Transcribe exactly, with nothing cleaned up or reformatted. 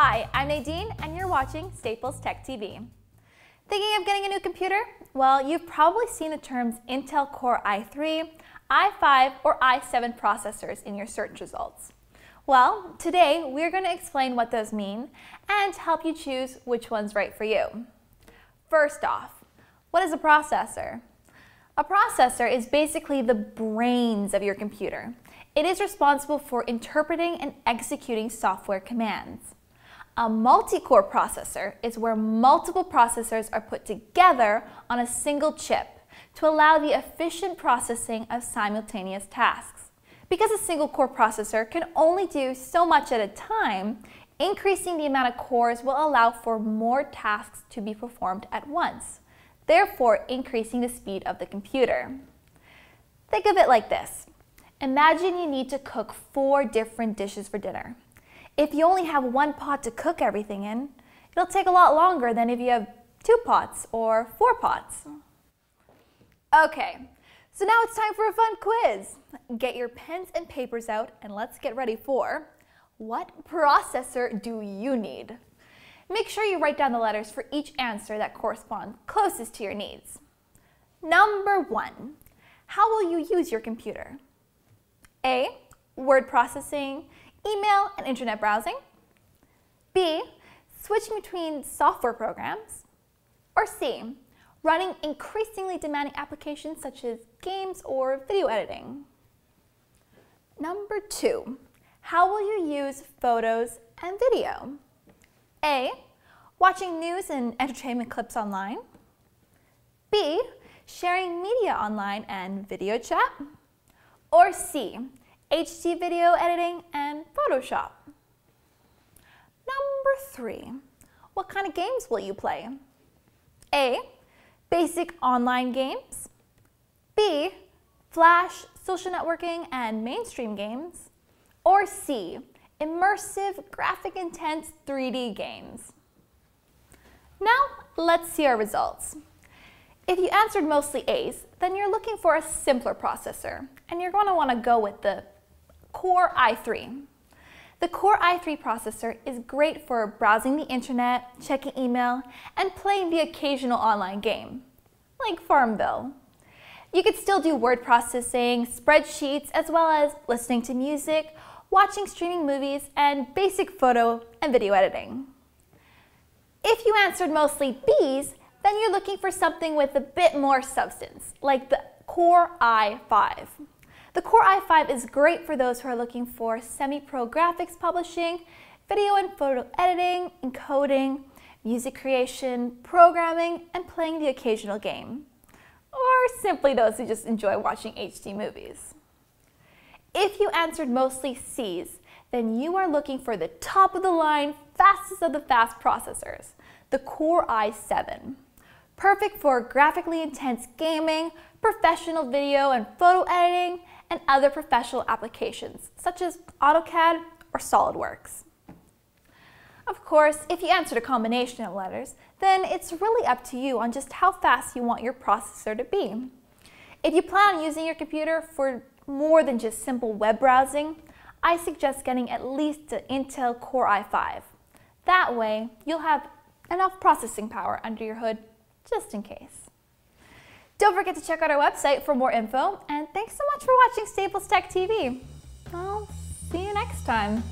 Hi, I'm Nadine and you're watching Staples Tech T V. Thinking of getting a new computer? Well, you've probably seen the terms Intel Core i three, i five, or i seven processors in your search results. Well, today we're going to explain what those mean and help you choose which one's right for you. First off, what is a processor? A processor is basically the brains of your computer. It is responsible for interpreting and executing software commands. A multi-core processor is where multiple processors are put together on a single chip to allow the efficient processing of simultaneous tasks. Because a single core processor can only do so much at a time, increasing the amount of cores will allow for more tasks to be performed at once, therefore increasing the speed of the computer. Think of it like this. Imagine you need to cook four different dishes for dinner. If you only have one pot to cook everything in, it'll take a lot longer than if you have two pots or four pots. Okay, so now it's time for a fun quiz. Get your pens and papers out and let's get ready for what processor do you need? Make sure you write down the letters for each answer that correspond closest to your needs. Number one, how will you use your computer? A, word processing, email and internet browsing. B, switching between software programs. Or C, running increasingly demanding applications such as games or video editing. Number two, how will you use photos and video? A, watching news and entertainment clips online. B, sharing media online and video chat. Or C, H D video editing and Photoshop. Number three, what kind of games will you play? A, basic online games. B, flash, social networking, and mainstream games. Or C, immersive, graphic-intense three D games. Now, let's see our results. If you answered mostly A's, then you're looking for a simpler processor, and you're going to want to go with the Core i three. The Core i three processor is great for browsing the internet, checking email, and playing the occasional online game, like Farmville. You could still do word processing, spreadsheets, as well as listening to music, watching streaming movies, and basic photo and video editing. If you answered mostly B's, then you're looking for something with a bit more substance, like the Core i five. The Core i five is great for those who are looking for semi-pro graphics publishing, video and photo editing, encoding, music creation, programming, and playing the occasional game. Or simply those who just enjoy watching H D movies. If you answered mostly C's, then you are looking for the top of the line, fastest of the fast processors, the Core i seven. Perfect for graphically intense gaming, professional video and photo editing, and other professional applications, such as AutoCAD or SolidWorks. Of course, if you answered a combination of letters, then it's really up to you on just how fast you want your processor to be. If you plan on using your computer for more than just simple web browsing, I suggest getting at least an Intel Core i five. That way, you'll have enough processing power under your hood just in case. Don't forget to check out our website for more info, and thanks so much for watching Staples Tech T V. I'll see you next time.